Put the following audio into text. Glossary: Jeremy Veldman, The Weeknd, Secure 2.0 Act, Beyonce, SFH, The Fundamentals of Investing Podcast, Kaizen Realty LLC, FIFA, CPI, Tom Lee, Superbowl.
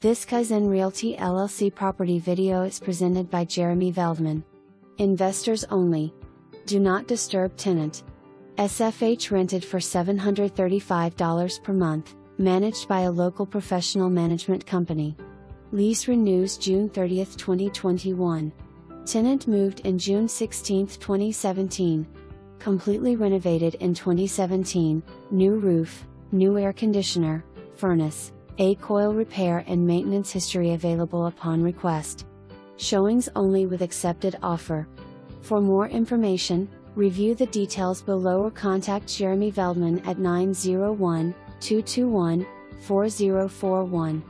This Kaizen Realty LLC property video is presented by Jeremy Veldman. Investors only. Do not disturb tenant. SFH rented for $735 per month, managed by a local professional management company. Lease renews June 30, 2021. Tenant moved in June 16, 2017. Completely renovated in 2017, new roof, new air conditioner, furnace. A coil repair and maintenance history available upon request. Showings only with accepted offer. For more information, review the details below or contact Jeremy Veldman at 901-221-4041.